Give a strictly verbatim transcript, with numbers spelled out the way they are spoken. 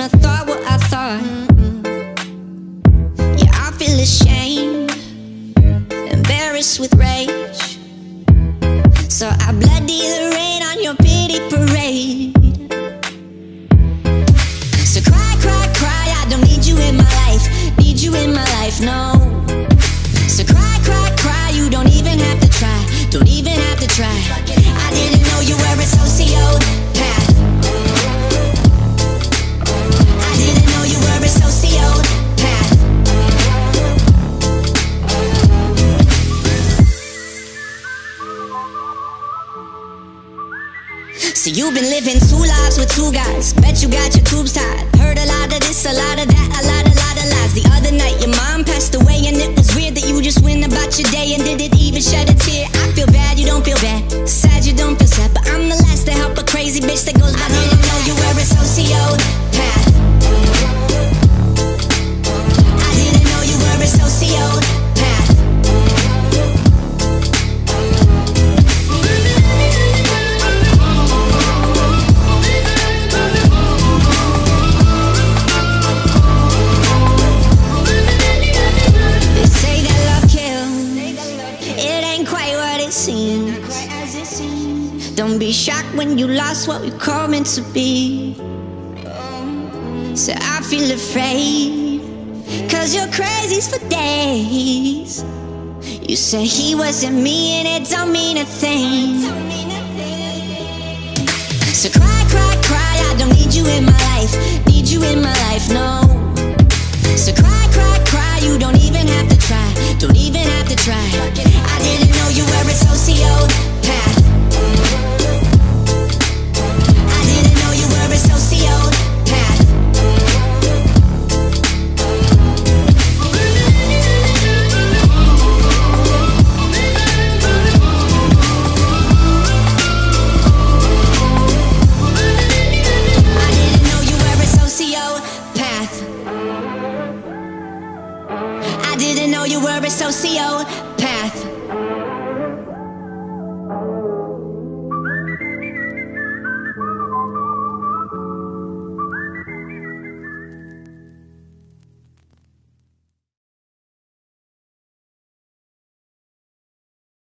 shouldn't have thought what I thought. Yeah, I feel ashamed, embarrassed with rage. So I bloody the rain on your pity parade. So cry, cry, cry, I don't need you in my life. Need you in my life, no. So cry, cry, cry, you don't even have to try. Don't even have to try. I didn't know you were a sociopath. I didn't know you were a sociopath. So you've been living two lives with two guys. Bet you got your tubes tied. Heard a lot of this, a lot of that, a lot, a lot of lies. The other night your mom passed away, and it was weird that you just went about your day and didn't even shed a tear. I feel bad, you don't feel bad. Sad, you don't feel sad. But I'm the last to help a crazy bitch that goes, I didn't know you were a sociopath. I didn't know you were a sociopath. Don't be shocked when you lost what we call meant to be. So I feel afraid, cause you're crazies for days. You said he wasn't me and it don't mean a thing. So cry, cry, cry, I don't need you in my life. Need you in my life, no. So cry.